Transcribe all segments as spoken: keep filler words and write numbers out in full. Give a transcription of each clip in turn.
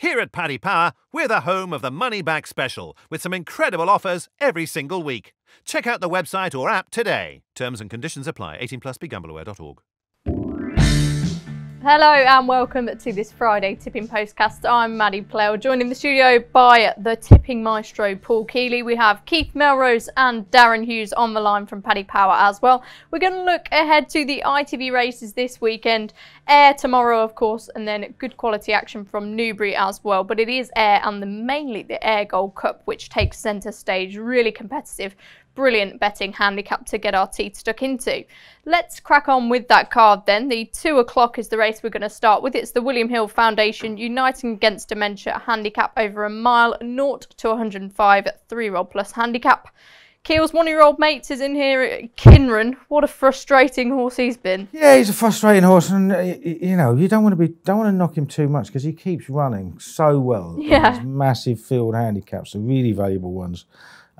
Here at Paddy Power, we're the home of the Money Back Special, with some incredible offers every single week. Check out the website or app today. Terms and conditions apply. eighteen plus, be gamble aware dot org. Hello and welcome to this Friday Tipping Postcast. I'm Maddie Plell, joined in the studio by the tipping maestro Paul Keeley. We have Keith Melrose and Darren Hughes on the line from Paddy Power as well. We're going to look ahead to the I T V races this weekend. Ayr tomorrow, of course, and then good quality action from Newbury as well. But it is Ayr and the, mainly the Ayr Gold Cup which takes centre stage. Really competitive. Brilliant betting handicap to get our teeth stuck into. Let's crack on with that card then. The two o'clock is the race we're going to start with. It's the William Hill Foundation Uniting Against Dementia handicap over a mile, zero to one hundred and five, three-year-old plus handicap. Keel's one-year-old mate is in here, Kimran. What a frustrating horse he's been. Yeah, he's a frustrating horse, and you know you don't want to be don't want to knock him too much because he keeps running so well. Yeah, these massive field handicaps are really valuable ones.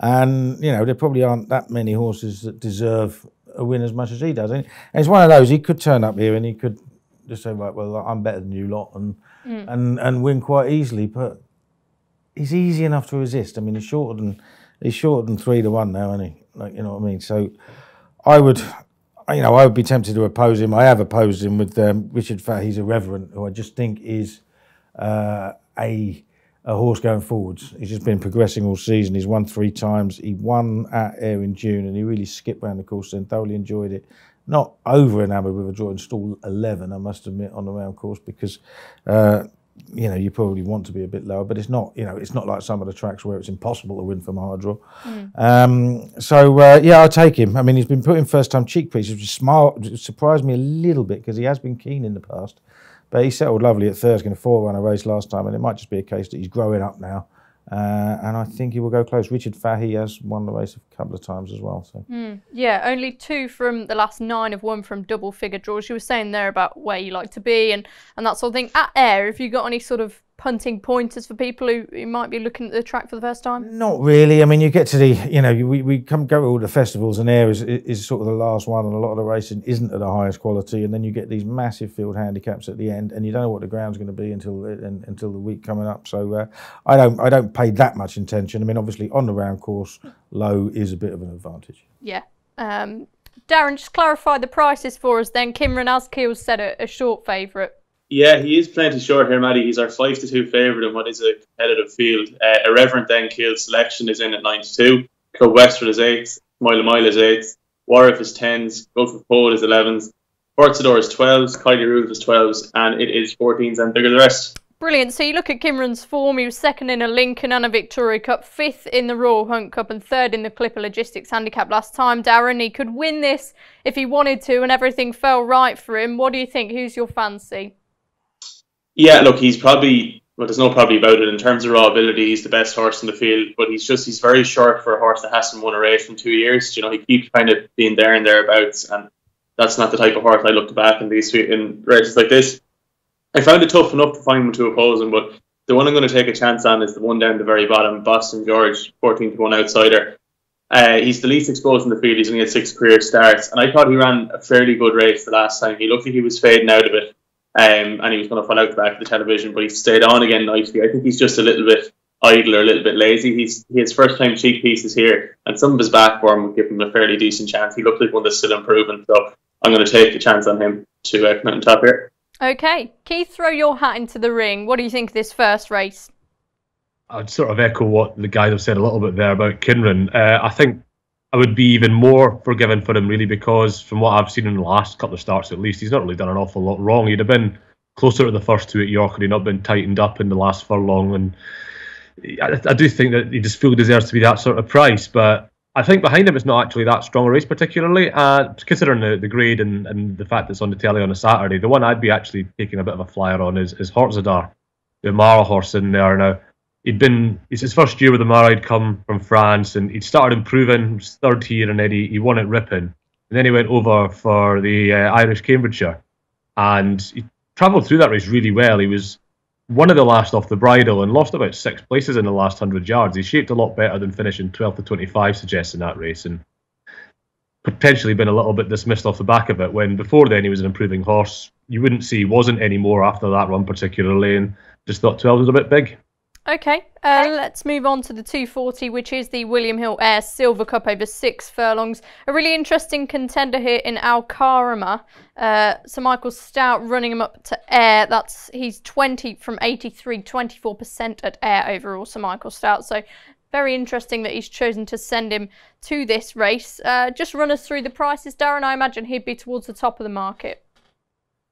And, you know, there probably aren't that many horses that deserve a win as much as he does. And it's one of those, he could turn up here and he could just say, right, well, I'm better than you lot and mm. and, and win quite easily. But he's easy enough to resist. I mean, he's shorter than, he's shorter than three to one now, isn't he? Like, you know what I mean? So I would, you know, I would be tempted to oppose him. I have opposed him with um, Richard Fahey's Irreverent, who I just think is uh, a... a horse going forwards. He's just been progressing all season. He's won three times. He won at Ayr in June and he really skipped round the course and thoroughly enjoyed it. Not over enamoured with a draw in stall eleven, I must admit, on the round course because, uh, you know, you probably want to be a bit lower, but it's not, you know, it's not like some of the tracks where it's impossible to win from a hard draw. Mm. Um, so, uh, yeah, I'll take him. I mean, he's been put in first-time cheek pieces, which surprised me a little bit because he has been keen in the past. But he settled lovely at Thursday in a four-runner race last time, and it might just be a case that he's growing up now. Uh, and I think he will go close. Richard Fahey has won the race a couple of times as well. So mm, yeah, only two from the last nine of one from double-figure draws. You were saying there about where you like to be and, and that sort of thing. At Ayr, have you got any sort of punting pointers for people who, who might be looking at the track for the first time? Not really. I mean, you get to the, you know, we, we come go to all the festivals and Ayr is, is sort of the last one and a lot of the racing isn't at the highest quality and then you get these massive field handicaps at the end and you don't know what the ground's going to be until and, until the week coming up. So uh, I don't I don't pay that much attention. I mean, obviously on the round course, low is a bit of an advantage. Yeah. Um, Darren, just clarify the prices for us then. Kimran, as Keel said, a, a short favourite. Yeah, he is plenty short here, Maddie. He's our five to two favourite in what is a competitive field. Uh, Irreverent then Keel's Selection is in at nine to two. Club Westford is eighth. Moyla Moyla is eighth. Warwick is tens. Gulf of Pold is elevens. Hortzadar is twelves. Kylie Rue is twelves, and it is fourteens and bigger the rest. Brilliant. So you look at Kimran's form. He was second in a Lincoln and a Victoria Cup, fifth in the Royal Hunt Cup, and third in the Clipper Logistics Handicap last time. Darren, he could win this if he wanted to, and everything fell right for him. What do you think? Who's your fancy? Yeah, look, he's probably, well, there's no probably about it. In terms of raw ability, he's the best horse in the field, but he's just, he's very short for a horse that hasn't won a race in two years. You know, he keeps kind of being there and thereabouts, and that's not the type of horse I look to back in these in races like this. I found it tough enough to find him to oppose him, but the one I'm going to take a chance on is the one down the very bottom, Boston George, fourteen to one outsider. Uh, he's the least exposed in the field. He's only had six career starts, and I thought he ran a fairly good race the last time. He looked like he was fading out a bit. Um, and he was going to fall out the back of the television, but he stayed on again nicely. I think he's just a little bit idle or a little bit lazy. He's his first-time cheek pieces here, and some of his back form would give him a fairly decent chance. He looked like one that's still improving, so I'm going to take a chance on him to uh, come out on top here. Okay, Keith, throw your hat into the ring. What do you think of this first race? I'd sort of echo what the guys have said a little bit there about Kimran. Uh, I think I would be even more forgiven for him, really, because from what I've seen in the last couple of starts, at least, he's not really done an awful lot wrong. He'd have been closer to the first two at York had he not been tightened up in the last furlong. And I, I do think that he just fully deserves to be that sort of price. But I think behind him, it's not actually that strong a race, particularly. Uh, considering the, the grade and, and the fact that it's on the telly on a Saturday, the one I'd be actually taking a bit of a flyer on is, is Hortzadar, the Mara horse in there now. He'd been, it's his first year with the Mara. He'd come from France and he'd started improving, his third tier, and then he, he won at Ripon. And then he went over for the uh, Irish Cambridgeshire. And he travelled through that race really well. He was one of the last off the bridle and lost about six places in the last hundred yards. He shaped a lot better than finishing twelve to twenty-five suggests in that race, and potentially been a little bit dismissed off the back of it when before then he was an improving horse. You wouldn't see he wasn't anymore after that run particularly, and just thought twelve was a bit big. Okay, uh, let's move on to the two forty, which is the William Hill Ayr Silver Cup over six furlongs. A really interesting contender here in Alcarima. Uh, Sir Michael Stout running him up to Ayr. That's, he's twenty from eighty-three, twenty-four percent at Ayr overall, Sir Michael Stout. So very interesting that he's chosen to send him to this race. Uh, just run us through the prices, Darren. I imagine he'd be towards the top of the market.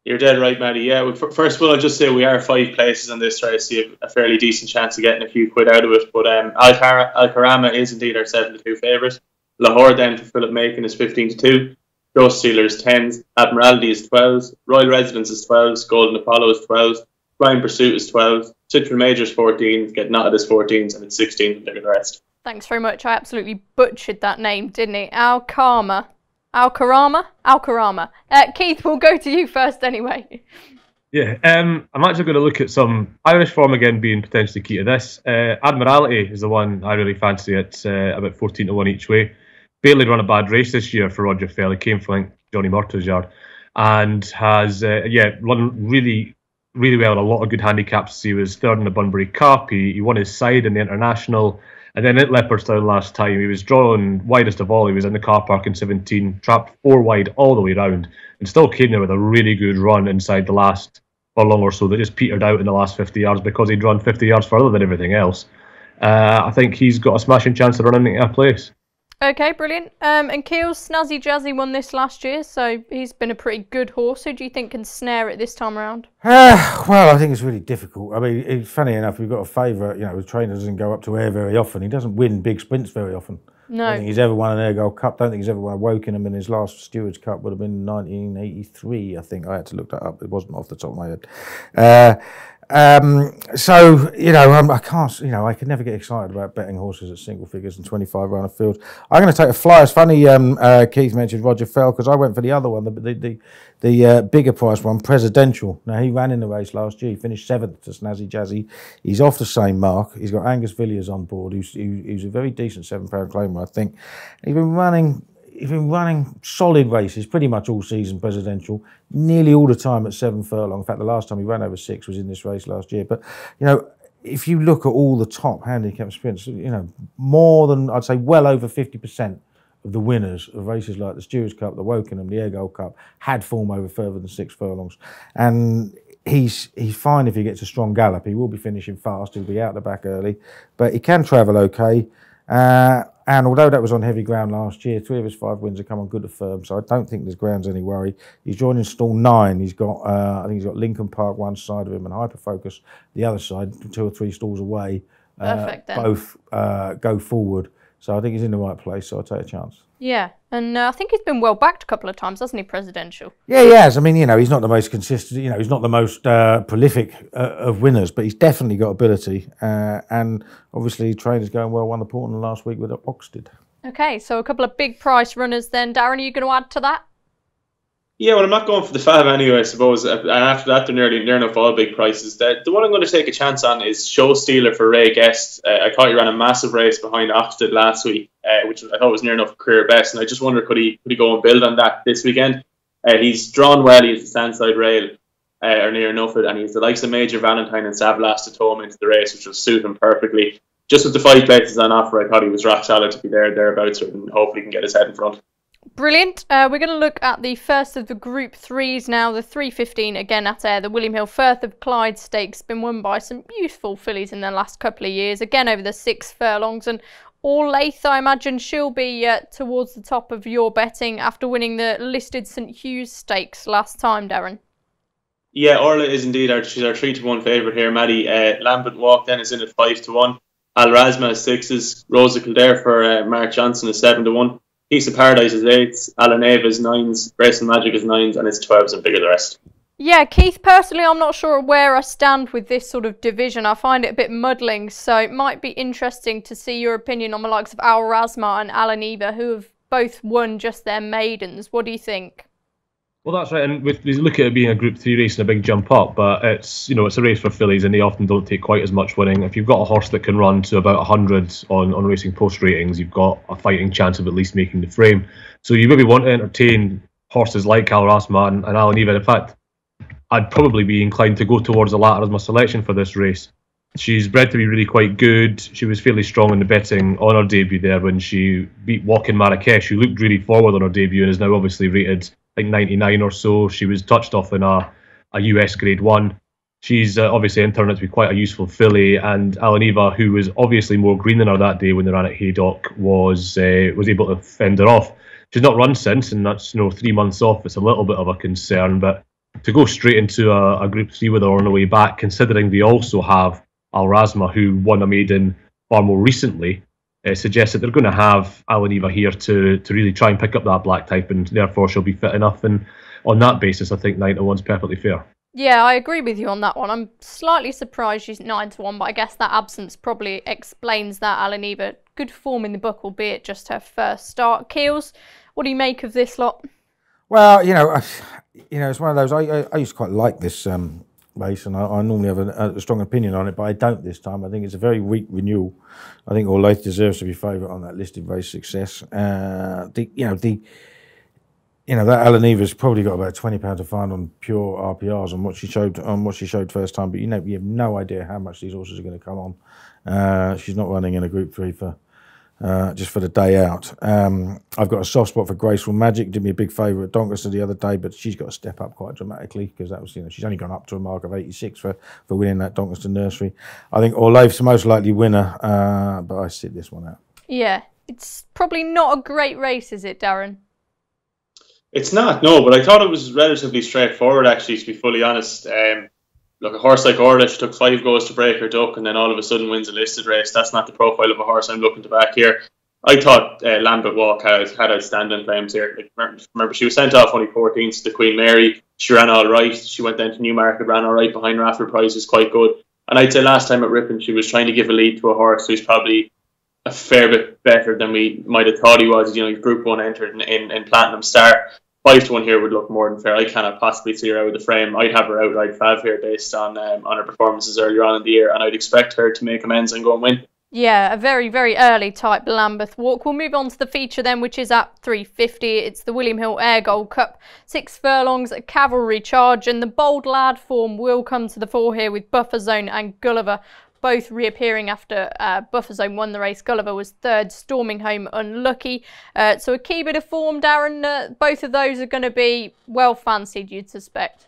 You're dead right, Maddie. Yeah, first of all, I'll just say we are five places on this race, so you have a fairly decent chance of getting a few quid out of it. But um, Alcar Alcarama is indeed our seven to two favourite. Lahore then for Philip Macon is fifteen to two. Ghost Sealer is tens. Admiralty is twelves. Royal Residence is twelves. Golden Apollo is twelves. Prime Pursuit is twelves. Citron Major is fourteens. Get Knotted is fourteens. And it's sixteens. They're the rest. Thanks very much. I absolutely butchered that name, didn't I? Alcarama. Alcarama? Alcarama. Uh, Keith, we'll go to you first anyway. Yeah, um, I'm actually going to look at some Irish form again being potentially key to this. Uh, Admiralty is the one I really fancy at uh, about fourteen to one each way. Bailey run a bad race this year for Roger Fell. He came from like, Johnny Murtaugh's yard and has, uh, yeah, run really, really well in a lot of good handicaps. He was third in the Bunbury Cup. He, he won his side in the International. And then at Leopardstown last time, he was drawn widest of all. He was in the car park in seventeen, trapped four wide all the way round, and still came there with a really good run inside the last furlong or so that just petered out in the last fifty yards because he'd run fifty yards further than everything else. Uh, I think he's got a smashing chance of running in our place. Okay, brilliant. Um, and Keel, Snazzy Jazzy won this last year, so he's been a pretty good horse. Who do you think can snare it this time around? Uh, well, I think it's really difficult. I mean, it, funny enough, we've got a favourite. You know, the trainer doesn't go up to Ayr very often. He doesn't win big sprints very often. No. I don't think he's ever won an Ayr Gold Cup. I don't think he's ever won a Wokingham, and his last Stewards Cup would have been nineteen eighty-three, I think. I had to look that up. It wasn't off the top of my head. Uh, Um, so, you know, um, I can't, you know, I could never get excited about betting horses at single figures and twenty-five round of field. I'm going to take a flyer. It's funny, um, uh, Keith mentioned Roger Fell because I went for the other one, the the, the, the uh, bigger price one, Presidential. Now, he ran in the race last year. He finished seventh to Snazzy Jazzy. He's off the same mark. He's got Angus Villiers on board, who's, who, who's a very decent seven pound claimer, I think. He's been running... He's been running solid races pretty much all season, Presidential, nearly all the time at seven furlong. In fact, the last time he ran over six was in this race last year. But, you know, if you look at all the top handicap sprints, you know, more than, I'd say, well over fifty percent of the winners of races like the Stewards Cup, the Wokingham, the Ayr Gold Cup, had form over further than six furlongs. And he's he's fine if he gets a strong gallop. He will be finishing fast. He'll be out the back early. But he can travel okay. Uh, and although that was on heavy ground last year, three of his five wins have come on good and firm, so I don't think there's grounds any worry. He's joining stall nine. He's got, uh, I think he's got Lincoln Park one side of him and Hyperfocus the other side, two or three stalls away. Uh, Perfect, then. Both uh, go forward. So I think he's in the right place, so I'll take a chance. Yeah, and uh, I think he's been well backed a couple of times, hasn't he, Presidential? Yeah, he has. I mean, you know, he's not the most consistent, you know, he's not the most uh, prolific uh, of winners, but he's definitely got ability. Uh, and obviously, trainers going well, won the Portland last week with Oxted. Okay, so a couple of big price runners then. Darren, are you going to add to that? Yeah, well, I'm not going for the fab anyway, I suppose. And after that, they're nearly near enough all big prices. The, the one I'm going to take a chance on is Show Stealer for Ray Guest. Uh, I thought he ran a massive race behind Oxted last week, uh, which I thought was near enough career best. And I just wonder, could he could he go and build on that this weekend? Uh, he's drawn well. He's a standside rail uh, or near enough it, and he's the likes of Major Valentine and Savlas to tow him into the race, which will suit him perfectly. Just with the five places on offer, I thought he was rock solid to be there thereabouts, and hopefully he can get his head in front. Brilliant. Uh, we're going to look at the first of the Group threes now, the three fifteen again at Ayr. The William Hill Firth of Clyde Stakes, been won by some beautiful fillies in the last couple of years, again over the six furlongs. And Orlaith, I imagine she'll be uh, towards the top of your betting after winning the listed St Hugh's Stakes last time, Darren. Yeah, Orlaith is indeed our, she's our three to one favourite here, Maddie. Uh, Lambert Walk then is in at five to one. Alrasma is sixes. Rosa Kildare for uh, Mark Johnson is seven to one. Piece of Paradise is eights, Alan Eva is nines, Race and Magic is nines, and it's twelves and bigger the rest. Yeah, Keith, personally, I'm not sure where I stand with this sort of division. I find it a bit muddling, so it might be interesting to see your opinion on the likes of Alrasma and Alan Eva, who have both won just their maidens. What do you think? Well, that's right, and with, we look at it being a Group three race and a big jump up, but it's, you know, it's a race for fillies, and they often don't take quite as much winning. If you've got a horse that can run to about one hundred on, on Racing Post ratings, you've got a fighting chance of at least making the frame. So you really want to entertain horses like Alrasma and, and Alan Eva. In fact, I'd probably be inclined to go towards the latter as my selection for this race. She's bred to be really quite good. She was fairly strong in the betting on her debut there when she beat Walk in Marrakesh, who looked really forward on her debut and is now obviously rated like ninety-nine or so. She was touched off in a, a U S Grade one. She's uh, obviously in turn out to be quite a useful filly, and Alan Eva, who was obviously more green than her that day when they ran at Haydock, was uh, was able to fend her off. She's not run since, and that's, you know, three months off. It's a little bit of a concern, but to go straight into a, a Group three with her on the way back, considering they also have Alrasma, who won a maiden far more recently, uh, suggests that they're going to have Alan Eva here to to really try and pick up that black type, and therefore she'll be fit enough. And on that basis, I think nine to one's perfectly fair. Yeah, I agree with you on that one. I'm slightly surprised she's nine to one, but I guess that absence probably explains that. Alan Eva, good form in the book, albeit just her first start. Keels, what do you make of this lot? Well, you know, I, you know, it's one of those. I, I, I used to quite like this um, race, and I, I normally have a, a strong opinion on it, but I don't this time. I think it's a very weak renewal. I think Orlaith deserves to be favourite on that listed race success. Uh, the, you know, the, you know that Alan Eva's probably got about twenty pounds to find on pure R P Rs on what she showed on what she showed first time, but you know, you have no idea how much these horses are going to come on. Uh, she's not running in a Group Three for. Uh, just for the day out. Um, I've got a soft spot for Graceful Magic. Did me a big favour at Doncaster the other day, but she's got to step up quite dramatically, because that was, you know, she's only gone up to a mark of eighty-six for, for winning that Doncaster nursery. I think Orlaith's the most likely winner, uh, but I sit this one out. Yeah, it's probably not a great race, is it, Darren? It's not, no, but I thought it was relatively straightforward, actually, to be fully honest. Um, Look, a horse like Orlaith took five goes to break her duck and then all of a sudden wins a listed race. That's not the profile of a horse I'm looking to back here. I thought uh, Lambert Walk had, had outstanding claims here. Like, remember, she was sent off only fourteenth to the Queen Mary. She ran all right. She went down to Newmarket, ran all right behind Raffle Price, was quite good. And I'd say last time at Ripon, she was trying to give a lead to a horse who's probably a fair bit better than we might have thought he was. You know, he's Group one entered in, in, in Platinum Star. five to one here would look more than fair. I cannot possibly see her out of the frame. I'd have her outright fav here based on um, on her performances earlier on in the year, and I'd expect her to make amends and go and win. Yeah, a very, very early type Lambeth Walk. We'll move on to the feature then, which is at three fifty. It's the William Hill Air Gold Cup. Six furlongs, a cavalry charge, and the bold lad form will come to the fore here with Buffer Zone and Gulliver both reappearing after uh, Buffer Zone won the race. Gulliver was third, storming home unlucky. Uh, so a key bit of form, Darren. Uh, both of those are going to be well fancied, you'd suspect.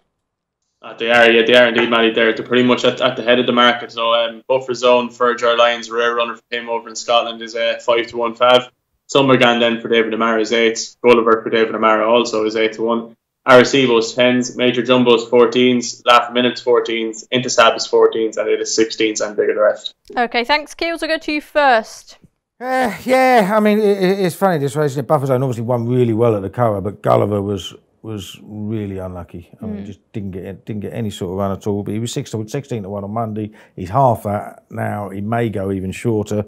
Uh, they are, yeah, they are indeed, Maddie. They're, they're pretty much at, at the head of the market. So um, Buffer Zone, Ferger Lyons, rare runner for him over in Scotland, is a five to one fav. Summergan then for David Amara is eight. Gulliver for David Amara also is eight to one. Arecibo's tens, Major Jumbo's fourteens, Laugh Minute's fourteens, Intisab's fourteens, and it is sixteens and bigger the rest. Okay, thanks, Keels. I'll go to you first. Uh, yeah, I mean, it, it's funny this race. Buffer Zone obviously won really well at the Curragh, but Gulliver was was really unlucky. I mm. mean, just didn't get didn't get any sort of run at all. But he was six to sixteen to one on Monday. He's half that now. He may go even shorter.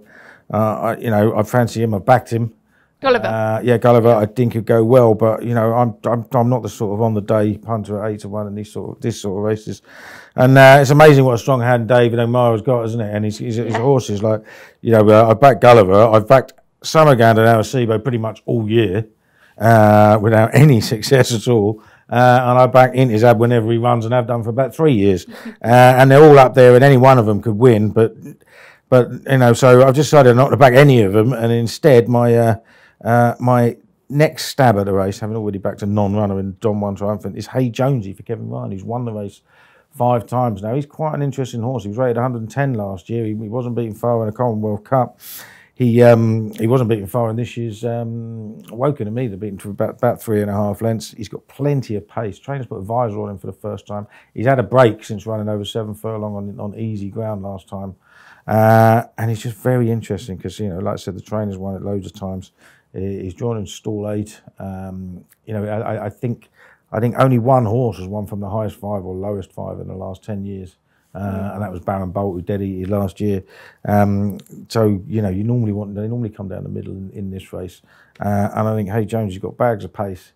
Uh, I, you know, I fancy him. I backed him. Gulliver. Uh, yeah, Gulliver, yeah. I think it'd go well, but you know, I'm I'm I'm not the sort of on the day punter at eight to one in these sort of this sort of races, and uh, it's amazing what a strong hand David O'Mara's got, isn't it? And his his, his horses, like, you know, uh, I backed Gulliver, I've backed Summergand and Arecibo pretty much all year, uh, without any success at all. Uh, and I back Intisab whenever he runs, and have done for about three years, uh, and they're all up there, and any one of them could win, but but you know, so I've decided not to back any of them, and instead my uh, Uh, my next stab at the race, having already backed a non-runner in Don One Triumphant, is Hey Jonesy for Kevin Ryan, who's won the race five times now. He's quite an interesting horse. He was rated one hundred and ten last year. He, he wasn't beaten far in the Commonwealth Cup. He um, he wasn't beaten far in this year's um, Wokingham either, beaten for about, about three and a half lengths. He's got plenty of pace. Trainers put a visor on him for the first time. He's had a break since running over seven furlong on, on easy ground last time. Uh, and it's just very interesting because, you know, like I said, the trainers won it loads of times. He's drawn in stall eight. Um, you know, I, I think I think only one horse has won from the highest five or lowest five in the last ten years, uh, mm. and that was Baron Bolt, who dead-eated last year. Um, so you know, you normally want they normally come down the middle in, in this race, uh, and I think Hey Jones has got bags of pace,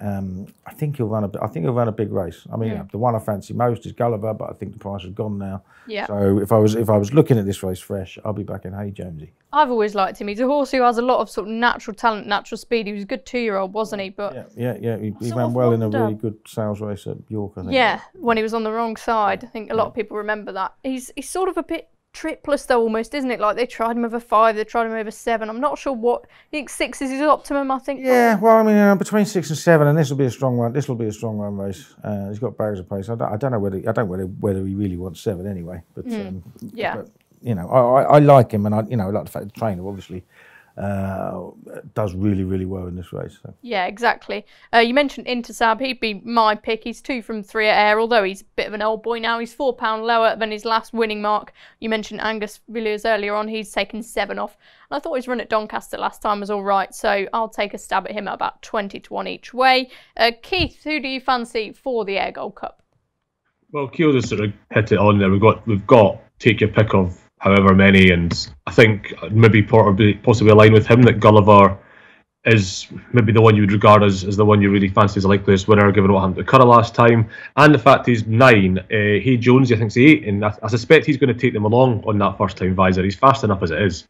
Um, I think he'll run a. I think he'll run a big race. I mean, yeah. the one I fancy most is Gulliver, but I think the price has gone now. Yeah. So if I was if I was looking at this race fresh, I'll be back in Hey Jonesy. I've always liked him. He's a horse who has a lot of sort of natural talent, natural speed. He was a good two-year-old, wasn't he? But yeah, yeah, yeah. he, he ran well in a really good sales race at York, I think. Yeah, when he was on the wrong side. I think a lot yeah. of people remember that. He's he's sort of a bit tripless though, almost, isn't it? Like they tried him over five, they tried him over seven. I'm not sure what. I think six is his optimum, I think. Yeah, well, I mean, uh, between six and seven, and this will be a strong run. This will be a strong run race. Uh, he's got bags of pace. I don't, I don't know whether I don't whether whether he really wants seven anyway. But mm. um, yeah, but, you know, I, I, I like him, and I you know I like the fact the trainer obviously uh, does really really well in this race. So. Yeah, exactly. Uh, you mentioned Intisab. He'd be my pick. He's two from three at Ayr, although he's a bit of an old boy now. He's four pound lower than his last winning mark. You mentioned Angus Villiers earlier on. He's taken seven off. And I thought his run at Doncaster last time was all right, so I'll take a stab at him at about twenty to one each way. Uh, Keith, who do you fancy for the Ayr Gold Cup? Well, Keogh sort of hit it on there. We've got we've got take your pick of however many, and I think maybe possibly align with him that Gulliver is maybe the one you would regard as, as the one you really fancy as the likeliest winner, given what happened to Curra last time. And the fact he's nine, uh, Hey Jonesy I think's eight, and I, I suspect he's going to take them along on that first time visor. He's fast enough as it is,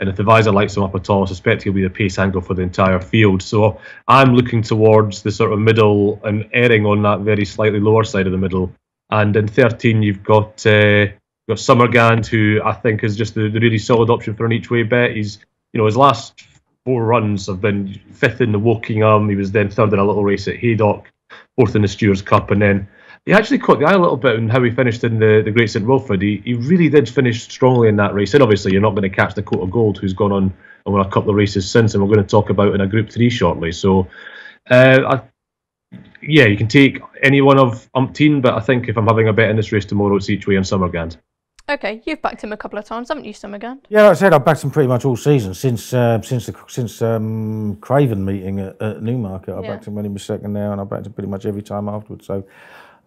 and if the visor lights him up at all, I suspect he'll be the pace angle for the entire field. So I'm looking towards the sort of middle and erring on that very slightly lower side of the middle. And in thirteen, you've got... Uh, You've got Summergand, who I think is just the, the really solid option for an each way bet. He's, you know, his last four runs have been fifth in the Wokingham. He was then third in a little race at Haydock, fourth in the Stewards Cup, and then he actually caught the eye a little bit on how he finished in the, the Great Saint Wilfrid. He he really did finish strongly in that race, and obviously you're not going to catch the Coat of Gold, who's gone on and won a couple of races since, and we're going to talk about in a Group Three shortly. So, uh, I. Yeah, you can take any one of umpteen, but I think if I'm having a bet in this race tomorrow, it's each way on Summergand. Okay, you've backed him a couple of times, haven't you, Summergand? Yeah, like I said, I've backed him pretty much all season since uh, since the since um, Craven meeting at, at Newmarket. I yeah. backed him when he was second there, and I backed him pretty much every time afterwards. So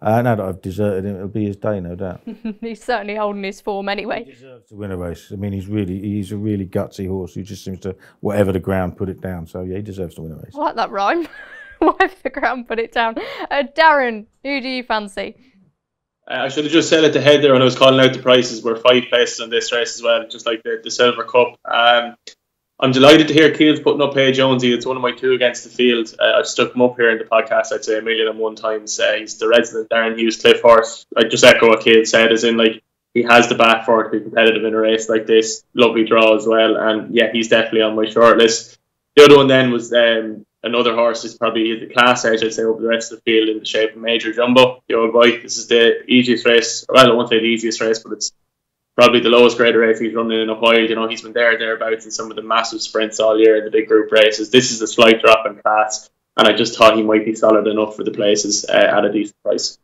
uh, now that I've deserted him, it'll be his day, no doubt. He's certainly holding his form anyway. He deserves to win a race. I mean, he's really he's a really gutsy horse who just seems to whatever the ground put it down. So yeah, he deserves to win a race. I like that rhyme. Wipe the ground, put it down. Uh, Darren, who do you fancy? Uh, I should have just said at the head there when I was calling out the prices. We're five places on this race as well, just like the, the Silver Cup. Um, I'm delighted to hear Keel's putting up Hey Jonesy. It's one of my two against the field. Uh, I've stuck him up here in the podcast, I'd say a million and one times. Uh, he's the resident Darren Hughes Cliff horse. I just echo what Keel said, as in, like, he has the back for it to be competitive in a race like this. Lovely draw as well. And yeah, he's definitely on my shortlist. The other one then was um, another horse is probably the class edge, I'd say, over the rest of the field in the shape of Major Jumbo, the old boy. This is the easiest race. Well, I don't want to say the easiest race, but it's probably the lowest grade race he's running in a while. You know, he's been there, thereabouts in some of the massive sprints all year in the big group races. This is a slight drop in class, and I just thought he might be solid enough for the places uh, at a decent price.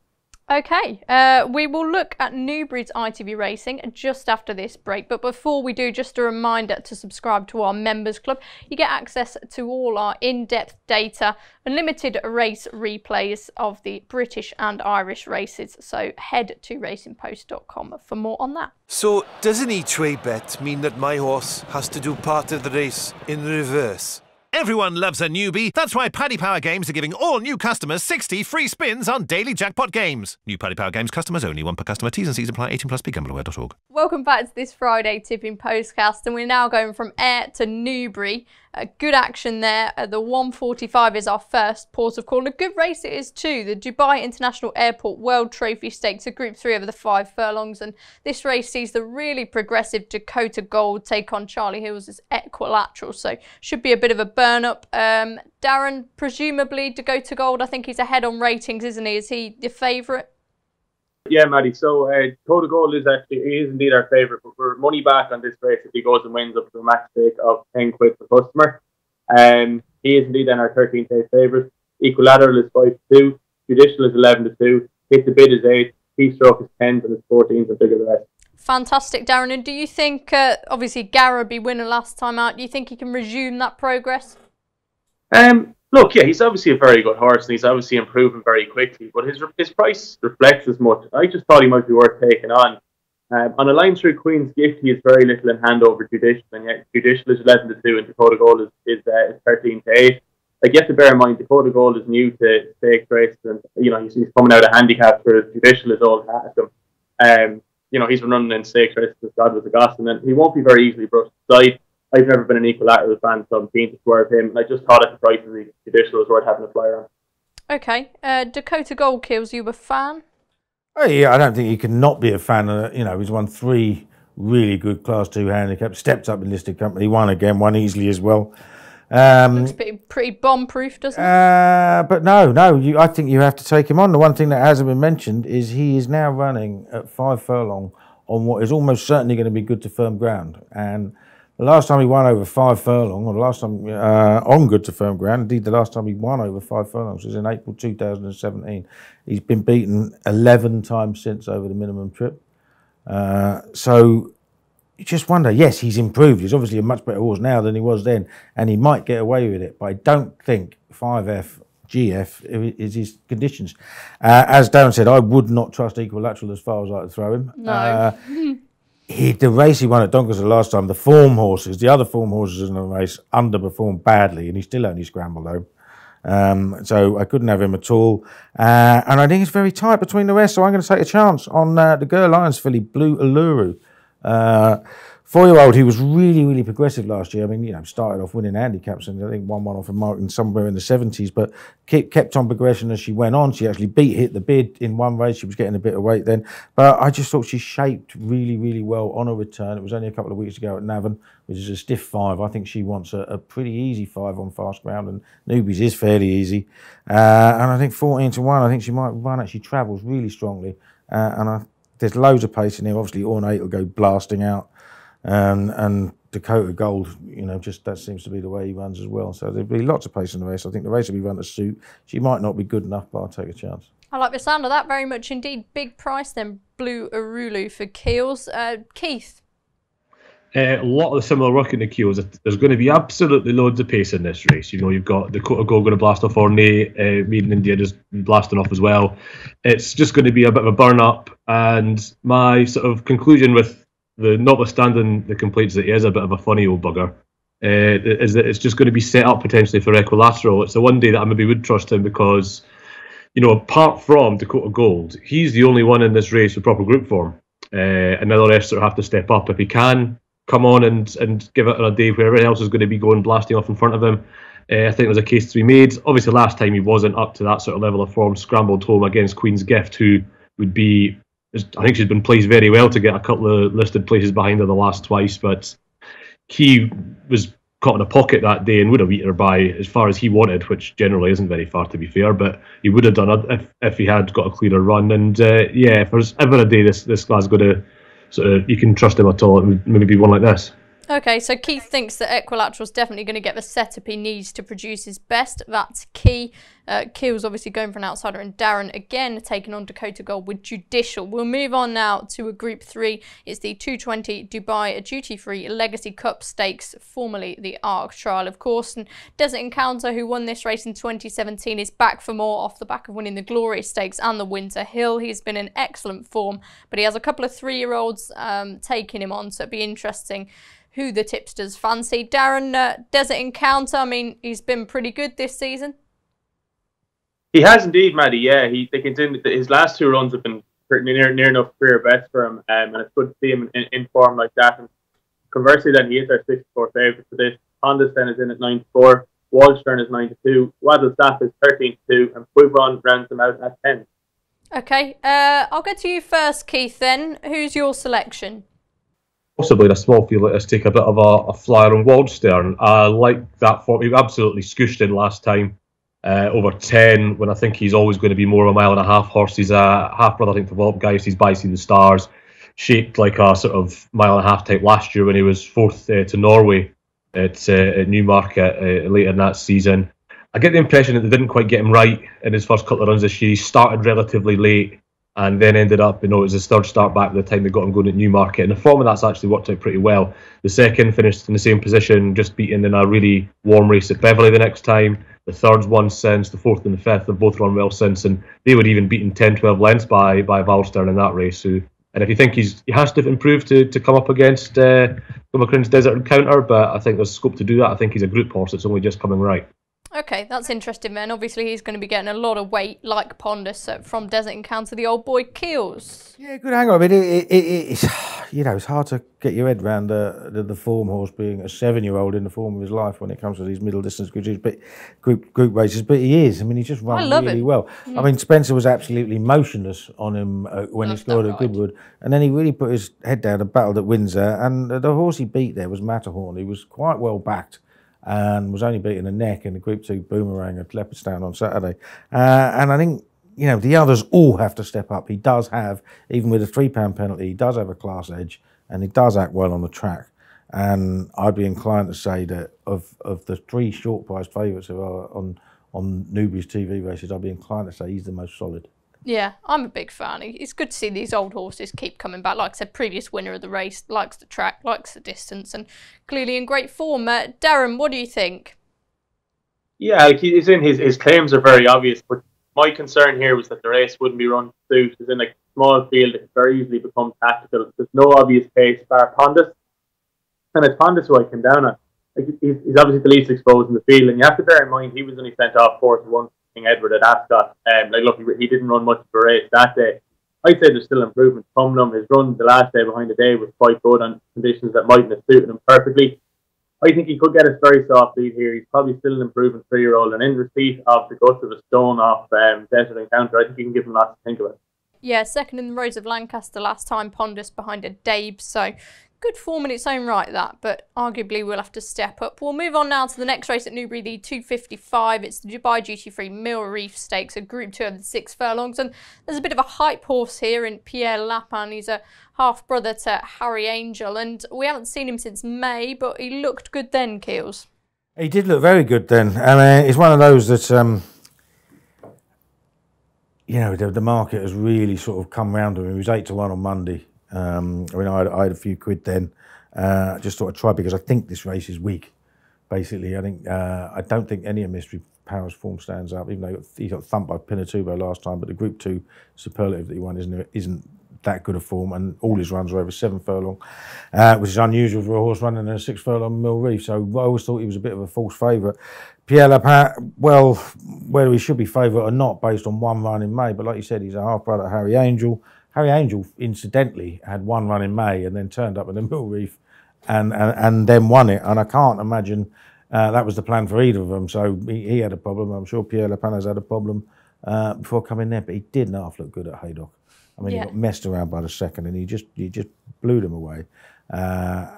Okay, uh, we will look at Newbury's I T V Racing just after this break. But before we do, just a reminder to subscribe to our Members Club. You get access to all our in-depth data, unlimited race replays of the British and Irish races. So head to racing post dot com for more on that. So does an each-way bet mean that my horse has to do part of the race in reverse? Everyone loves a newbie. That's why Paddy Power Games are giving all new customers sixty free spins on daily jackpot games. New Paddy Power Games customers only. One per customer. T's and C's apply. eighteen plus. Be Gambler Aware dot org. Welcome back to this Friday tipping postcast, and we're now going from Ayr to Newbury. Uh, good action there. Uh, the one forty-five is our first port of call, and a good race it is too. The Dubai International Airport World Trophy Stakes, a Group three over the five furlongs, and this race sees the really progressive Dakota Gold take on Charlie Hills' Equilateral, so should be a bit of a burn up. Um, Darren, presumably Dakota Gold, I think he's ahead on ratings, isn't he? Is he the favourite? Yeah, Maddie, so uh, Dakota Gold is actually, he is indeed our favourite, but we're money back on this race if he goes and wins up to a max stake of ten quid per customer. Um, he is indeed then our thirteenth favourite. Equilateral is five to two, Judicial is eleven to two, Hit the Bid is eight, Keystroke is ten, and it's fourteen to figure the rest. Fantastic, Darren. And do you think, uh, obviously, Garraby winner last time out, do you think he can resume that progress? Um. Look, yeah, he's obviously a very good horse, and he's obviously improving very quickly, but his his price reflects as much. I just thought he might be worth taking on. Um, on a line through Queen's Gift, he is very little in hand over Judicial, and yet Judicial is eleven to two, and Dakota Gold is, is, uh, is thirteen to eight. like, you have to bear in mind, Dakota Gold is new to stakes races, and, you know, he's, he's coming out of handicap for his judicial, his old hat at him. Um, you know, he's been running in stakes races since God was a gossip, and he won't be very easily brushed aside. I've never been an equilateral fan, so I'm keen to swerve him, and I just thought at the price of the judicial was worth having a flyer on. Okay. Uh, Dakota Gold Kills, you a fan? Oh, yeah, I don't think he can not be a fan. Uh, you know, he's won three really good Class two handicaps, stepped up in listed company, won again, won easily as well. Um, Looks pretty, pretty bomb-proof, doesn't it? Uh, but no, no, you, I think you have to take him on. The one thing that hasn't been mentioned is he is now running at five furlong on what is almost certainly going to be good to firm ground. And the last time he won over five furlong, or the last time uh, on good to firm ground, indeed the last time he won over five furlongs was in April two thousand seventeen. He's been beaten eleven times since over the minimum trip. Uh, so... You just wonder, yes, he's improved. He's obviously a much better horse now than he was then, and he might get away with it. But I don't think five F, G F is his conditions. Uh, as Darren said, I would not trust Equilateral as far as I could throw him. No. Uh, he, the race he won at Doncaster last time, the form horses, the other form horses in the race, underperformed badly, and he still only scrambled home. Um, so I couldn't have him at all. Uh, and I think it's very tight between the rest, so I'm going to take a chance on uh, the Girl Lions filly, Blue Uluru. Uh, four-year-old who was really, really progressive last year. I mean, you know, started off winning handicaps and I think won one off of Martin somewhere in the seventies, but kept on progression as she went on. She actually beat Hit the Bid in one race. She was getting a bit of weight then, but I just thought she shaped really, really well on her return. It was only a couple of weeks ago at Navan, which is a stiff five. I think she wants a, a pretty easy five on fast ground, and Newbies is fairly easy. Uh, and I think fourteen to one, I think she might run it. She travels really strongly, uh, and I There's loads of pace in here. Obviously, Ornate will go blasting out. Um, and Dakota Gold, you know, just that seems to be the way he runs as well. So there'll be lots of pace in the race. I think the race will be run to suit. She might not be good enough, but I'll take a chance. I like the sound of that very much indeed. Big price then, Blue Urulu for Keels. Uh, Keith? Uh, a lot of similar work in the Keels. There's going to be absolutely loads of pace in this race. You know, you've got Dakota Gold going to blast off Ornate, uh, Maiden India just blasting off as well. It's just going to be a bit of a burn up. And my sort of conclusion, with the notwithstanding the complaints that he is a bit of a funny old bugger, uh, is that it's just going to be set up potentially for Equilateral. It's the one day that I maybe would trust him because, you know, apart from Dakota Gold, he's the only one in this race with proper group form. Uh, and the other rest sort of have to step up if he can. Come on and and give it a day where everyone else is going to be going blasting off in front of him. Uh, I think there's a case to be made. Obviously, last time he wasn't up to that sort of level of form. Scrambled home against Queen's Gift, who would be, I think she's been placed very well to get a couple of listed places behind her the last twice, but he was caught in a pocket that day and would have eaten her by as far as he wanted, which generally isn't very far, to be fair, but he would have done it if, if he had got a clearer run. And uh, yeah, if there's ever a day this, this guy's going to, so you can trust him at all, it would maybe be one like this. Okay, so Keith thinks that Equilateral's definitely going to get the setup he needs to produce his best. That's key. Uh, Keel's obviously going for an outsider, and Darren again taking on Dakota Gold with Judicial. We'll move on now to a Group three. It's the two twenty Dubai Duty Free Legacy Cup Stakes, formerly the Arc Trial, of course. And Desert Encounter, who won this race in twenty seventeen, is back for more off the back of winning the Glory Stakes and the Winter Hill. He's been in excellent form, but he has a couple of three-year-olds um, taking him on, so it'd be interesting who the tipsters fancy. Darren, uh, Desert Encounter, I mean, he's been pretty good this season. He has indeed, Maddie, yeah. He, they continue, his last two runs have been pretty near, near enough career bets for him, um, and it's good to see him in, in form like that. And conversely, then, he is our sixty-four favourite for this. Hondasen is in at nine to four, Waldstern is nine to two, Waddlestaff is thirteen to two, and Quivron rounds them out at ten. Okay, uh, I'll go to you first, Keith, then. Who's your selection? Possibly in a small field like this, take a bit of a, a flyer on Waldstern. I like that form. He absolutely scooshed in last time. Uh, over ten, when I think he's always going to be more of a mile and a half horse. He's a half brother, I think, to Volpgeist. He's by Seeing the Stars, shaped like a sort of mile and a half type last year when he was fourth uh, to Norway at, uh, at Newmarket uh, later in that season. I get the impression that they didn't quite get him right in his first couple of runs this year. He started relatively late and then ended up, you know, it was his third start back by the time they got him going at Newmarket. And the form of that's actually worked out pretty well. The second finished in the same position, just beaten in a really warm race at Beverley the next time. The third's won since, the fourth and the fifth have both run well since, and they were even beaten ten twelve lengths by by Waldstern in that race. So, and if you think he's he has to improve to to come up against uh, Gilmacrin's Desert Encounter, but I think there's scope to do that. I think he's a group horse that's only just coming right. Okay, that's interesting then. Obviously he's going to be getting a lot of weight, like Pondus, from Desert Encounter, the old boy Keels. Yeah, good hang on. I mean, it, it, it, it's, you know, it's hard to get your head around the, the, the form horse being a seven-year-old in the form of his life when it comes to these middle distance but group, group races, but he is. I mean, he just runs really him. well. Mm. I mean, Spencer was absolutely motionless on him uh, when that's he scored at right. Goodwood, and then he really put his head down and battled at Windsor, and the, the horse he beat there was Matterhorn. He was quite well backed and was only beaten a neck in the Group two Boomerang at Leopardstown on Saturday. Uh, and I think, you know, the others all have to step up. He does have, even with a three pound penalty, he does have a class edge, and he does act well on the track. And I'd be inclined to say that of, of the three short price favourites who are on, on Newbury's T V races, I'd be inclined to say he's the most solid. Yeah, I'm a big fan. It's good to see these old horses keep coming back. Like I said, previous winner of the race, likes the track, likes the distance, and clearly in great form. Uh, Darren, what do you think? Yeah, like he's in his, his claims are very obvious, but my concern here was that the race wouldn't be run suit. It's in a small field that can very easily become tactical. There's no obvious pace bar Pondus, and it's Pondus who I came down at. Like, he's, he's obviously the least exposed in the field, and you have to bear in mind he was only sent off four to one. Edward at Ascot. Um, like, look, he, he didn't run much of a race that day. I'd say there's still improvement coming on. His run the last day behind the day was quite good on conditions that mightn't have suited him perfectly. I think he could get a very soft lead here. He's probably still an improving three-year-old, and in receipt of the guts of a stone off um, Desert Encounter, I think you can give him lots to think about. Yeah, second in the Rose of Lancaster last time, Pondus behind a Dabe, so good form in its own right, that, but arguably we'll have to step up. We'll move on now to the next race at Newbury, the two fifty-five. It's the Dubai Duty Free Mill Reef Stakes, a Group two of the six furlongs, and there's a bit of a hype horse here in Pierre Lapin. He's a half-brother to Harry Angel, and we haven't seen him since May, but he looked good then, Keels. He did look very good then. I mean, it's one of those that, um, you know, the, the market has really sort of come round to him. He was eight to one on Monday. Um, I mean, I had, I had a few quid then. Uh, I just thought I'd try because I think this race is weak, basically. I think uh, I don't think any of Mystery Power's form stands up, even though he got thumped by Pinatubo last time, but the Group two superlative that he won isn't, isn't that good a form, and all his runs were over seven furlong, uh, which is unusual for a horse running a six furlong Mill Reef, so I always thought he was a bit of a false favourite. Pierre Lapin, well, whether he should be favourite or not based on one run in May, but like you said, he's a half-brother of Harry Angel. Harry Angel, incidentally, had one run in May and then turned up in the Mill Reef and, and, and then won it. And I can't imagine uh, that was the plan for either of them. So he, he had a problem. I'm sure Pierre Lapin has had a problem uh, before coming there, but he did half look good at Haydock. I mean, yeah. He got messed around by the second and he just he just blew them away. Uh,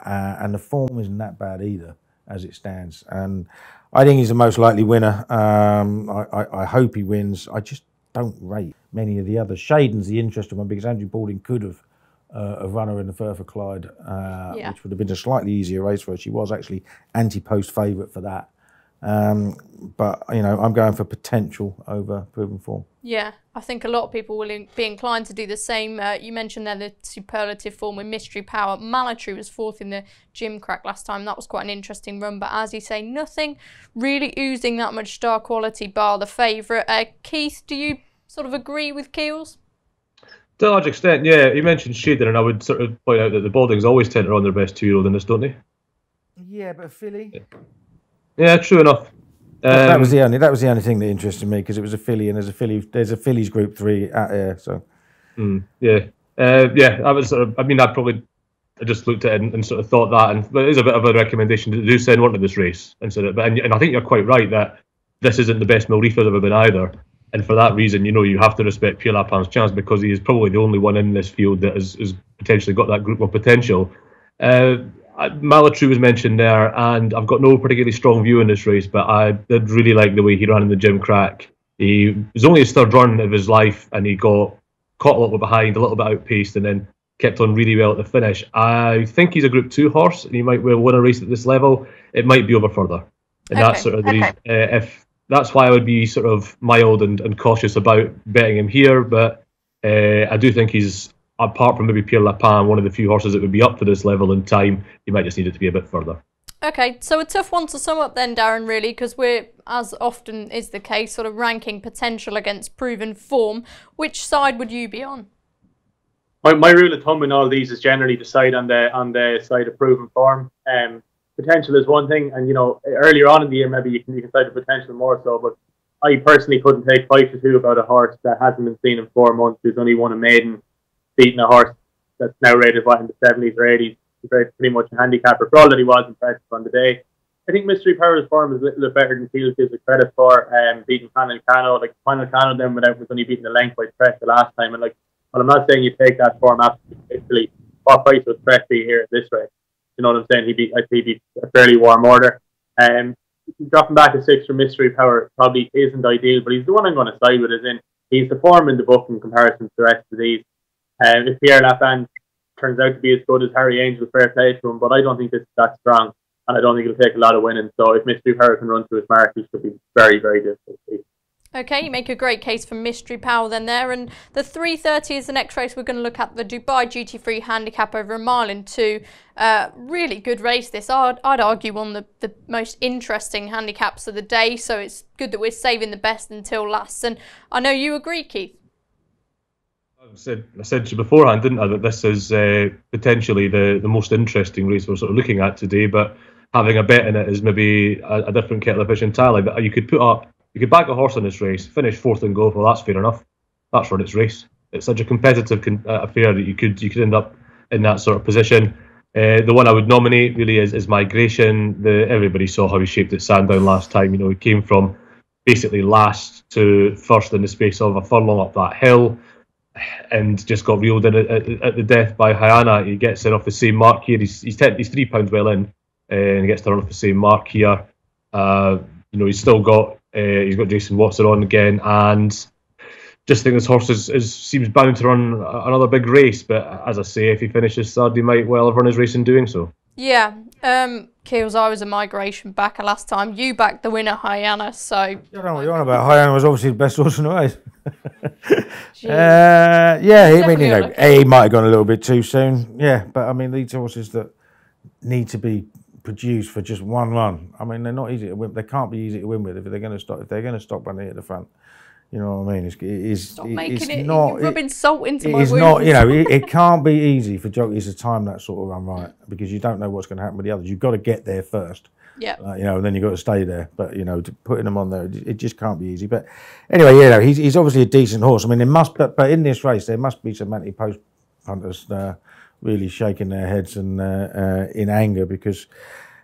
uh, and the form isn't that bad either, as it stands. And I think he's the most likely winner. Um, I, I, I hope he wins. I just don't rate many of the others. Shaden's the interesting one because Andrew Balding could have uh, a runner in the Firth of Clyde, uh, yeah. which would have been a slightly easier race for her. She was actually anti-post favourite for that. Um, but, you know, I'm going for potential over proven form. Yeah, I think a lot of people will in be inclined to do the same. Uh, you mentioned there the superlative form with Mystery Power. Malatry was fourth in the gym crack last time. That was quite an interesting run. But as you say, nothing really oozing that much star quality bar the favourite. Uh, Keith, do you sort of agree with Keels? To a large extent, yeah. You mentioned Shaden, and I would sort of point out that the Baldings always tend to run their best two-year-old in this, don't they? Yeah, but filly. Yeah. Yeah, true enough. Um, that was the only that was the only thing that interested me because it was a filly, and there's a filly there's a filly's Group Three at Ayr, so mm, yeah, uh, yeah. I was sort of I mean I probably I just looked at it and, and sort of thought that, and but it is a bit of a recommendation to do send one to this race and sort of, and, and I think you're quite right that this isn't the best Mill Reef has ever been either, and for that reason, you know, you have to respect Pierre Lapin's chance because he is probably the only one in this field that has, has potentially got that group of potential. Uh, Malatru was mentioned there, and I've got no particularly strong view in this race, but I did really like the way he ran in the gym crack. He, it was only his third run of his life, and he got caught a little bit behind, a little bit outpaced, and then kept on really well at the finish. I think he's a Group two horse, and he might well win a race at this level. It might be over further, and okay. that's sort of the okay. uh, if that's why I would be sort of mild and, and cautious about betting him here. But uh, I do think he's, apart from maybe Pierre Lapin, one of the few horses that would be up to this level in time. You might just need it to be a bit further. Okay, so a tough one to sum up then, Darren, really, because we're, as often is the case, sort of ranking potential against proven form. Which side would you be on? My, my rule of thumb in all these is generally to side on the on the side of proven form. Um, potential is one thing, and you know, earlier on in the year maybe you can you can cite the potential more so, but I personally couldn't take five to two about a horse that hasn't been seen in four months, who's only won a maiden, beating a horse that's now rated what in the seventies or eighties, pretty much a handicapper for all that he was impressive on the day. I think Mystery Power's form is a little bit better than Keels gives it credit for, um, beating Panel Cano. Like, Panel Cano then without was only beating the length by Thresh the last time, and like, well, I'm not saying you take that form absolutely. What price would Thresh be here at this race? You know what I'm saying? He beat, I think he beat a fairly warm order. Um, dropping back a six for Mystery Power probably isn't ideal, but he's the one I'm going to side with, as in he's the form in the book in comparison to the rest of these. Um, if Pierre Lapin turns out to be as good as Harry Angel, fair play to him, but I don't think this is that strong, and I don't think it'll take a lot of winning. So if Mystery Power can run to his mark, he should be very, very difficult. Okay, you make a great case for Mystery Power then there. And the three thirty is the next race we're going to look at, the Dubai Duty Free Handicap over a mile and two. Uh, really good race this. I'd, I'd argue one of the, the most interesting handicaps of the day, so it's good that we're saving the best until last. And I know you agree, Keith. I said, I said to you beforehand, didn't I, that this is uh, potentially the, the most interesting race we're sort of looking at today, but having a bet in it is maybe a, a different kettle of fish entirely. But you could put up, you could back a horse in this race, finish fourth and go, well, that's fair enough. That's run its race. It's such a competitive con uh, affair that you could you could end up in that sort of position. Uh, the one I would nominate really is, is Migration. The, everybody saw how he shaped at Sandown last time. You know, he came from basically last to first in the space of a furlong up that hill, and just got reeled in at, at, at the death by Hayana. He gets in off the same mark here. He's he's, ten, he's three pounds well in, uh, and he gets to run off the same mark here. Uh, you know, he's still got uh, he's got Jason Watson on again, and just think this horse is, is seems bound to run another big race. But as I say, if he finishes third, he might well have run his race in doing so. Yeah, um, Keels, I was a migration backer last time. You backed the winner, Hayana. So you don't know what you're on about. Hayana was obviously the best horse in the race. Uh, yeah, I mean, you know, a, he might have gone a little bit too soon. Yeah, but I mean, these horses that need to be produced for just one run, I mean, they're not easy to win. They can't be easy to win with if they're going to stop. If they're going to stop when they hit the front, you know what I mean? It's, it is, stop it, making it's it. Not, you're rubbing salt into it my wounds. Not, you know, it, it can't be easy for jockeys to time that sort of run right, because you don't know what's going to happen with the others. You've got to get there first. Yeah, uh, you know, and then you've got to stay there. But, you know, to putting them on there, it just can't be easy. But anyway, you know, he's, he's obviously a decent horse. I mean, there must, but, but in this race, there must be some anti-post punters uh, really shaking their heads and uh, uh, in anger, because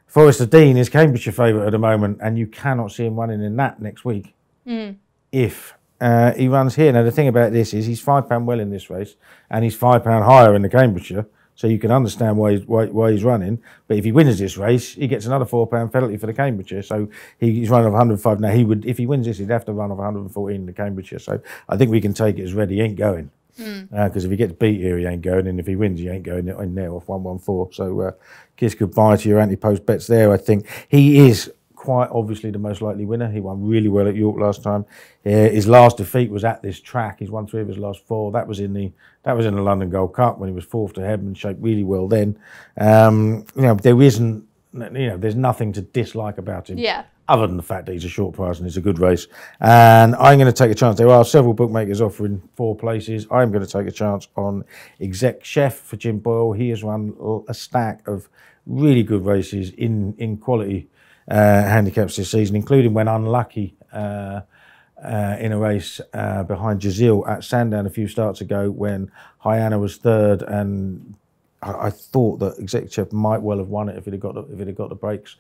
Forrester Dean is Cambridgeshire favourite at the moment, and you cannot see him running in that next week mm. if uh, he runs here. Now, the thing about this is he's five pound well in this race, and he's five pound higher in the Cambridgeshire. So you can understand why he's, why, why he's running. But if he wins this race, he gets another four pound penalty for the Cambridgeshire. So he, he's running off one hundred and five. Now, he would, if he wins this, he'd have to run off one hundred and fourteen in the Cambridgeshire. So I think we can take it as read he ain't going. Because mm. uh, if he gets beat here, he ain't going. And if he wins, he ain't going in there off one one four. So uh, kiss goodbye to your anti-post bets there, I think. He is quite obviously the most likely winner. He won really well at York last time. Uh, his last defeat was at this track. He's won three of his last four. That was in the that was in the London Gold Cup when he was fourth to Hebden, shaped really well then. Um, you know, there isn't you know, there's nothing to dislike about him. Yeah. Other than the fact that he's a short price and it's a good race. And I'm going to take a chance. There are several bookmakers offering four places. I'm going to take a chance on Exec Chef for Jim Boyle. He has run a stack of really good races in in quality Uh, handicaps this season, including when unlucky uh, uh, in a race uh, behind Jazeel at Sandown a few starts ago, when Hayana was third, and I, I thought that Executive might well have won it if he'd have got the, if he'd have got the breaks.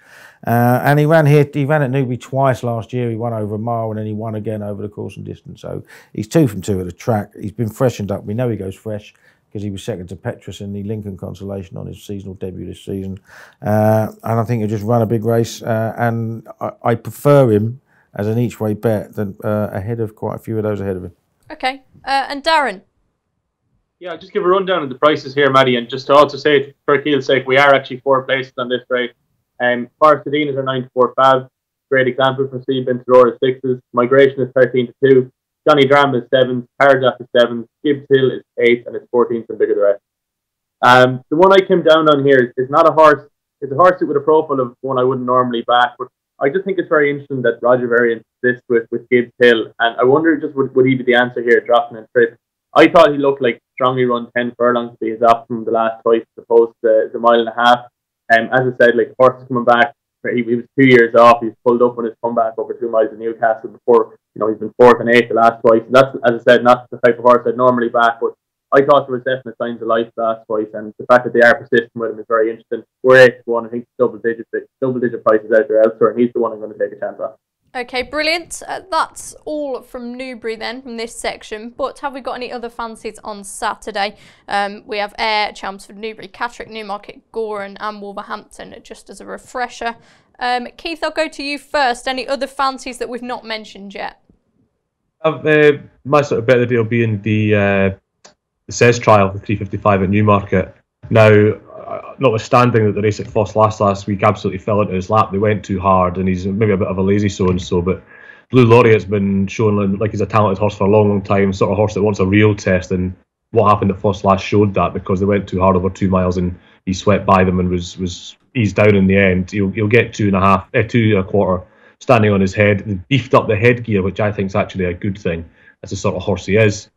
Uh, and he ran here, he ran at Newbury twice last year. He won over a mile, and then he won again over the course and distance. So he's two from two at the track. He's been freshened up. We know he goes fresh, because he was second to Petrus in the Lincoln consolation on his seasonal debut this season. Uh, and I think he'll just run a big race. Uh, and I, I prefer him as an each-way bet than uh, ahead of quite a few of those ahead of him. OK. Uh, and Darren? Yeah, I'll just give a rundown of the prices here, Maddie. And just to also say, for Keel's sake, we are actually four places on this race. Um, Forrester Dean is our nine to four fav. Great example from Steve Bentorora is sixes. Migration is thirteen to two. Johnny Dram is seventh, Paragraph is seventh, Gibbs Hill is eighth, and it's fourteenth and bigger the rest. Um, the one I came down on here is, is not a horse, it's a horse with a profile of one I wouldn't normally back, but I just think it's very interesting that Roger Varian sits with, with Gibbs Hill, and I wonder just would, would he be the answer here at dropping and trip. I thought he looked like strongly run ten furlongs to be his optimum the last twice, as opposed to the mile and a half. Um, as I said, like, horses coming back, he, he was two years off. He's pulled up on his comeback over two miles in Newcastle before. You know, he's been fourth and eighth the last twice. And that's, as I said, not the type of horse I'd normally back, but I thought there was definite signs of life last twice, and the fact that they are persistent with him is very interesting. We're eight to one. I think double digit, double digit prices out there elsewhere, and he's the one I'm going to take a chance on. Okay, brilliant. Uh, that's all from Newbury then, from this section. But have we got any other fancies on Saturday? Um, we have Ayr, Chelmsford, Newbury, Catterick, Newmarket, Gorham and Wolverhampton, just as a refresher. Um, Keith, I'll go to you first. Any other fancies that we've not mentioned yet? I've, uh, my sort of bet of the day will be in the, uh, the Says trial for three fifty-five at Newmarket. Now, notwithstanding that the race at Foss last last week absolutely fell into his lap, they went too hard, and he's maybe a bit of a lazy so-and-so, but Blue Laureate's been shown like he's a talented horse for a long, long time, sort of horse that wants a real test, and what happened at Foss last showed that, because they went too hard over two miles, and he swept by them and was was eased down in the end. He'll, he'll get two and a half, eh, two and a quarter, standing on his head. They beefed up the headgear, which I think is actually a good thing. That's the sort of horse he is.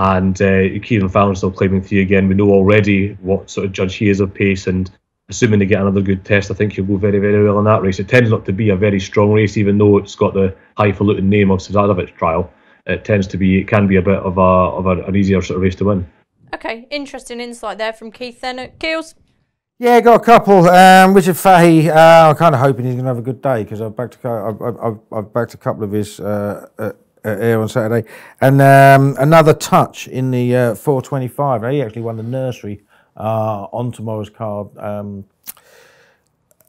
And uh, Kieran Fallon's still claiming three again. We know already what sort of judge he is of pace, and assuming they get another good test, I think he'll go very, very well in that race. It tends not to be a very strong race, even though it's got the highfalutin name of Sadovic's trial. It tends to be, it can be a bit of a of a, an easier sort of race to win. Okay, interesting insight there from Keith. Then Keels. Yeah, got a couple. Um, Richard Fahey. Uh, I'm kind of hoping he's going to have a good day, because I've backed a, I've, I've, I've backed a couple of his. Uh, uh, Here on Saturday, and um, another touch in the uh, four twenty-five. He actually won the nursery uh, on tomorrow's card um,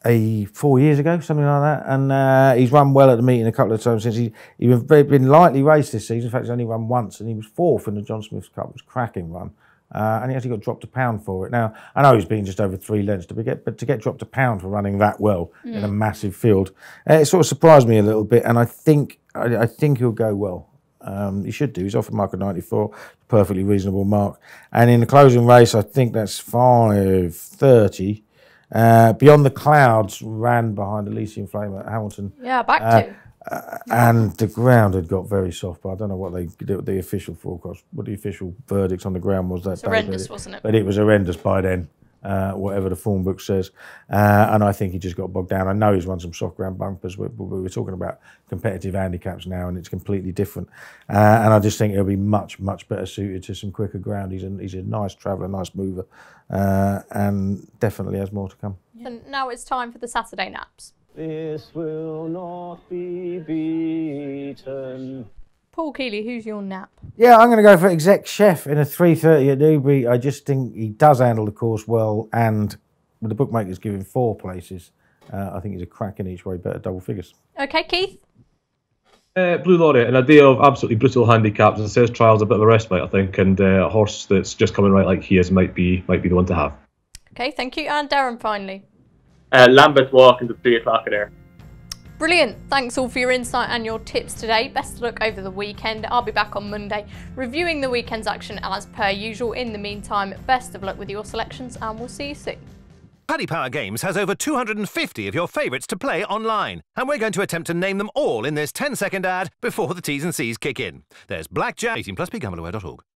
a four years ago, something like that. And uh, he's run well at the meeting a couple of times since. He he's been lightly raced this season. In fact, he's only run once, and he was fourth in the John Smith's Cup. It was a cracking run, uh, and he actually got dropped a pound for it. Now I know he's been just over three lengths to get, but to get dropped a pound for running that well mm. in a massive field, uh, it sort of surprised me a little bit, and I think. I think he'll go well. Um, he should do. He's off a mark of ninety-four, perfectly reasonable mark. And in the closing race, I think that's five thirty. Uh, Beyond the Clouds ran behind Elysian Flame at Hamilton. Yeah, back uh, to. Uh, yeah. And the ground had got very soft, but I don't know what they did, the official forecast, what the official verdicts on the ground was that day. Horrendous, it, wasn't it? But it was horrendous by then. Uh, whatever the form book says, uh, and I think he just got bogged down. I know he's won some soft ground bumpers, but we we're, we're talking about competitive handicaps now, and it's completely different. Uh, and I just think he'll be much, much better suited to some quicker ground. He's a, he's a nice traveller, nice mover, uh, and definitely has more to come. And now it's time for the Saturday naps. This will not be beaten. Paul Keeley, who's your nap? Yeah, I'm going to go for Exec Chef in a three thirty at Newbury. I just think he does handle the course well, and with the bookmakers giving four places, uh, I think he's a crack in each way, better double figures. Okay, Keith? Uh, Blue Laureate, an idea of absolutely brutal handicaps. As it says, trial's a bit of a respite, I think, and uh, a horse that's just coming right like he is might be might be the one to have. Okay, thank you. And Darren, finally? Uh, Lambert Walk is at three o'clock at Ayr. Brilliant. Thanks all for your insight and your tips today. Best of luck over the weekend. I'll be back on Monday reviewing the weekend's action as per usual. In the meantime, best of luck with your selections, and we'll see you soon. Paddy Power Games has over two hundred and fifty of your favourites to play online, and we're going to attempt to name them all in this ten second ad before the T's and C's kick in. There's blackjack. eighteen plus begambleaware dot org.